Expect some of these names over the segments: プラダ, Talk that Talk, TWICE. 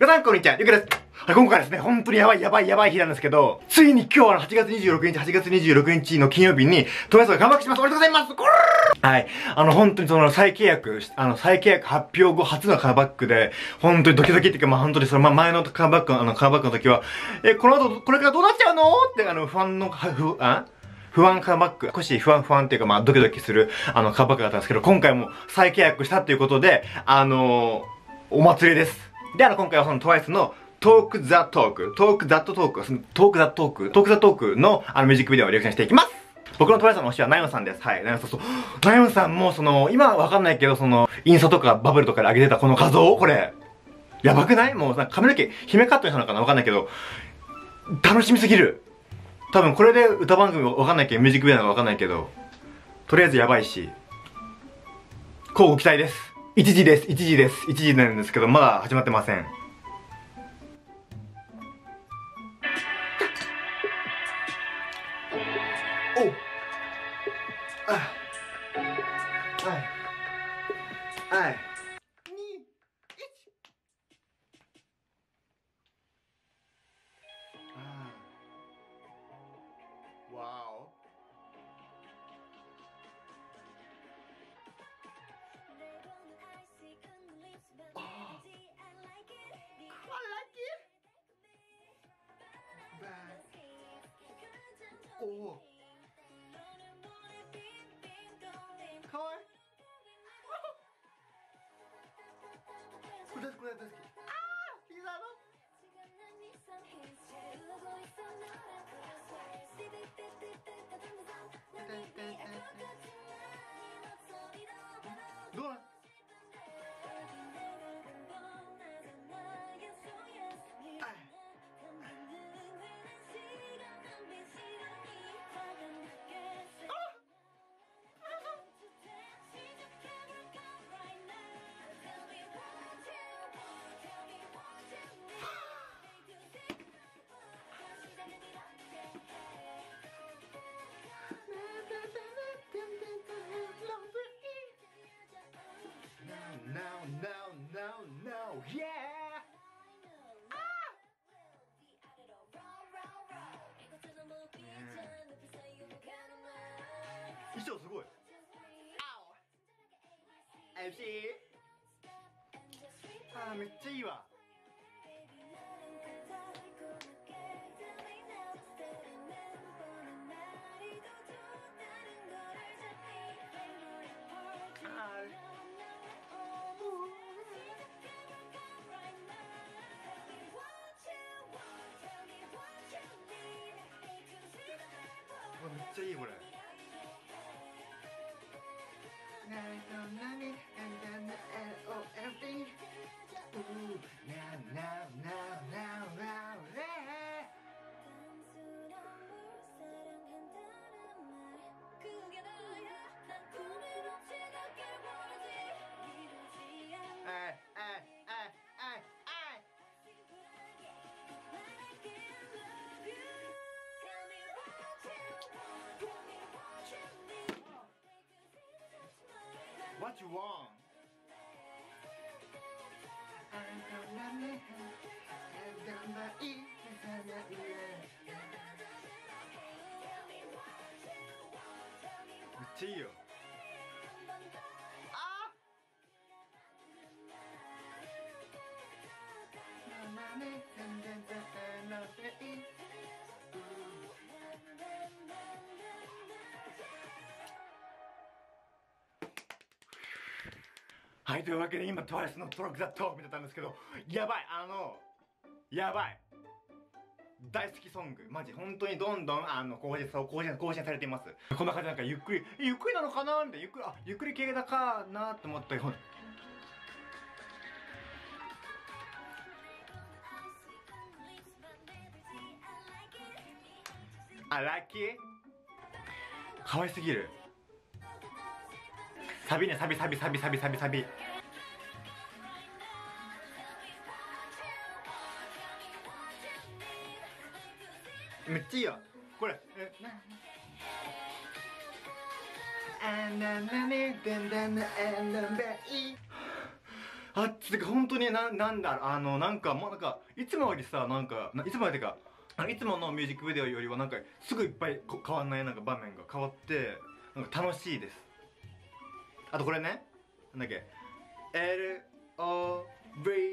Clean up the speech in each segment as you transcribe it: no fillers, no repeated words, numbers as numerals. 皆さんこんにちは、ゆうきです。今回ですね、本当にやばい日なんですけど、ついに今日8月26日の金曜日に、TWICEが頑張ります。おめでとうございます。はい。本当にその再契約発表後初のカムバックで、本当にドキドキっていうか、まあ本当にその、まあ前のカムバックの時は、この後、これからどうなっちゃうのって、不安カムバック、少し不安っていうか、まあドキドキする、カムバックだったんですけど、今回も再契約したということで、お祭りです。で、今回はその TWICE のTalk that Talk のミュージックビデオをリアクションしていきます。僕の TWICE の推しはナヨンさんです。はい、ナヨンさんもその、今はわかんないけど、その、インスタとかバブルとかで上げてたこの画像これ、やばくない？もうなんか髪の毛、姫カットにしたのかなわかんないけど、楽しみすぎる。多分これで歌番組わかんないけど、ミュージックビデオなのかわかんないけど、とりあえずやばいし、乞うご期待です。1時なんですけど、まだ始まってません。おう、あ、はい、はい、おお、かわいい、これ大好き、ああ、ピザのどうなん？No, yeah! Ah! 衣装すごい。あー、めっちゃいいわ。めっちゃいいこれ。What you want? Tio. Ah!はい、というわけで今 TWICE のTalk that Talk見てたんですけど、やばい、やばい大好きソング、マジ本当にどんどん更新されています。こんな感じでなんかゆっくりなのかなーって、ゆっくり系だかなーと思ったよ。あ、ラッキーかわいすぎる。サビね、サビ。めっちゃいいよこれ。あ、つか本当になんだろう、なんかもうなんか、いつもよりさ、なんか、いつもよりか、いつものミュージックビデオよりはなんか、すぐいっぱい変わんないなんか場面が変わって、なんか楽しいです。あとこれね、なんだっけ、LOVE？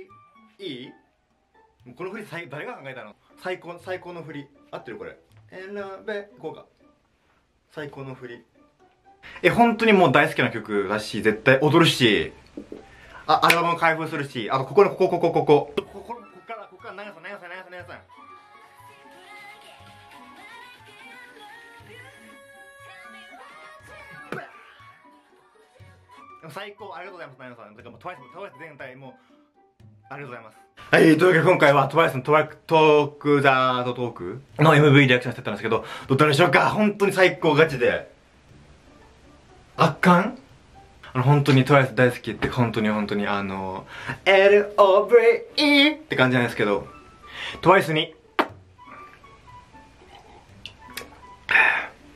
この振り、誰が考えたの？最高の振り。合ってるこれ。こうか。最高の振り。本当にもう大好きな曲だし、絶対踊るし、あ、アルバム開封するし、あとここの、ここから、長さ。最高、ありがとうございます、ナイナさん。だからもう TWICE 全体もありがとうございます。はい、というわけで今回は TWICE のTalk that Talkの MV リアクションしてたんですけど、どうだったでしょうか。本当に最高ガチで。圧巻？本当に TWICE 大好きって、本当にLOVE って感じなんですけど、TWICE に、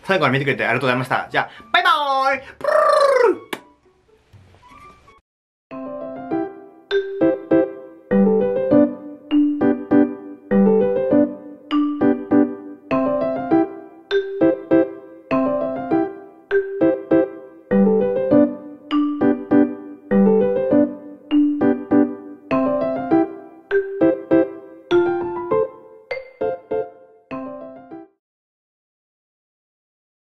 最後まで見てくれてありがとうございました。じゃあ、バイバーイ。